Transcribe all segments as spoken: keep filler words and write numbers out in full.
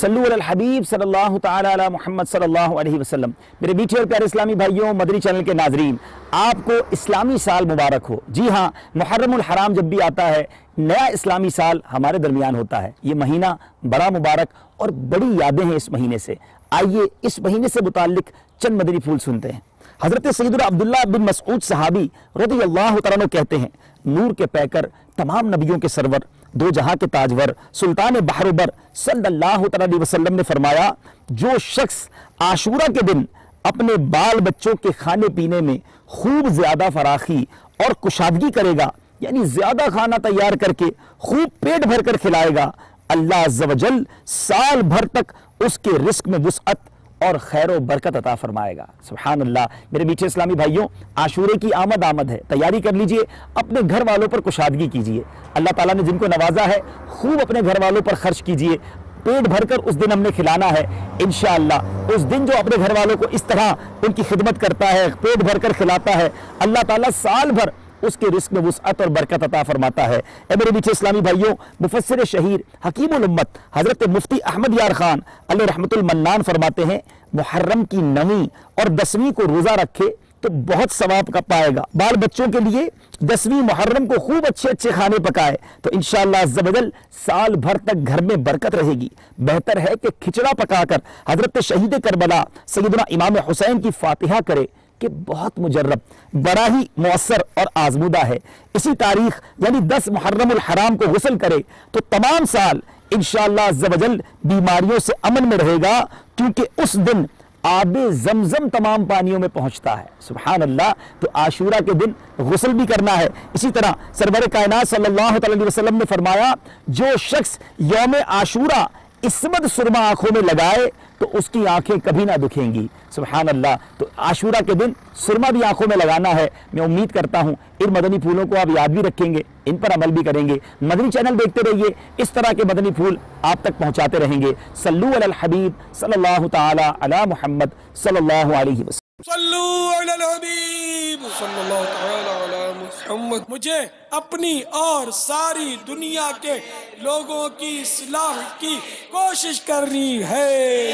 सल्लु अला हबीब सल्लल्लाहु तआला अला मुहम्मद सल्लल्लाहु अलैहि वसल्लम। मेरे मीठे और प्यारे इस्लामी भाइयों, मदरी चैनल के नाजरीन, आपको इस्लामी साल मुबारक हो। जी हाँ, मुहर्रमुल हराम जब भी आता है, नया इस्लामी साल हमारे दरमियान होता है। ये महीना बड़ा मुबारक और बड़ी यादें हैं इस महीने से। आइए इस महीने से मुतालिक चंद मदनी फूल सुनते हैं। हज़रत सैयद अब्दुल्ला बिन मसऊद सहाबी रज़ियल्लाहु तआला अन्हु कहते हैं, नूर के पैकर, तमाम नबियों के सरवर, दो जहां के ताजवर, सुल्तान बहरोबर सल्लल्लाहु अलैहि वसल्लम ने फरमाया, जो शख्स आशूरा के दिन अपने बाल बच्चों के खाने पीने में खूब ज़्यादा फराखी और कुशादगी करेगा, यानी ज़्यादा खाना तैयार करके खूब पेट भर कर खिलाएगा, अल्लाह अज़्ज़ा वजल साल भर तक उसके रिस्क में वुसअत और खैर बरकत अता फरमाएगा। सुभान अल्लाह। मेरे मीठे इस्लामी भाइयों, आशूरे की आमद आमद है, तैयारी कर लीजिए, अपने घर वालों पर कुशादगी कीजिए। अल्लाह ताला ने जिनको नवाजा है, खूब अपने घर वालों पर खर्च कीजिए, पेट भरकर उस दिन हमने खिलाना है इंशाअल्लाह। उस दिन जो अपने घर वालों को इस तरह उनकी खिदमत करता है, पेट भरकर खिलाता है, अल्लाह ताला साल भर उसके रिस्क में वुसअत और बरकत अता फरमाता है। ए मेरे बीच इस्लामी भाइयों, मुफस्सिर-ए-शहीद हकीमुल उम्मत हज़रत मुफ्ती अहमद यार खान अलैहि रहमतुल मन्नान फरमाते हैं, मुहर्रम की नवीं और दसवीं को रोज़ा रखे तो बहुत सवाब का पाएगा। बाल बच्चों के लिए दसवीं मुहर्रम को खूब अच्छे अच्छे खाने पकाए तो इंशाअल्लाह अज़्ज़ा वजल साल भर तक घर में बरकत रहेगी। बेहतर है कि खिचड़ा पकाकर हज़रत शहीद करबला सैयदना इमाम हुसैन की फातिहा करे कि बहुत मुजर्रब, बड़ा ही मौसर और आजमूदा है। इसी तारीख यानी दस मुहर्रमुल हराम को गुस्ल करे तो तमाम साल इंशाअल्लाह अज़्ज़ा वजल बीमारियों से अमन में रहेगा, क्योंकि उस दिन आब-ए-ज़मज़म तमाम पानियों में पहुंचता है। सुभान अल्लाह। तो आशूरा के दिन गुस्ल भी करना है। इसी तरह सरवर-ए-कायनात सल्लल्लाहु अलैहि वसल्लम ने फरमाया, जो शख्स यौम आशूरा इसमत सुरमा आंखों में लगाए तो उसकी आंखें कभी ना दुखेंगी। सुभान अल्लाह। तो आशूरा के दिन सुरमा भी आंखों में लगाना है। मैं उम्मीद करता हूँ इन मदनी फूलों को आप याद भी रखेंगे, इन पर अमल भी करेंगे। मदनी चैनल देखते रहिए, इस तरह के मदनी फूल आप तक पहुँचाते रहेंगे। सल्लू अलल हबीब सल्लल्लाहु तआला अला मुहम्मद सल्लल्लाहु अलैहि वसल्लम। सल्लू अलल हबीब सल्लल्लाहु तआला अला मुहम्मद। मुझे अपनी और सारी दुनिया के लोगों की इस्लाह की कोशिश करनी है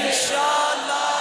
इंशाअल्लाह।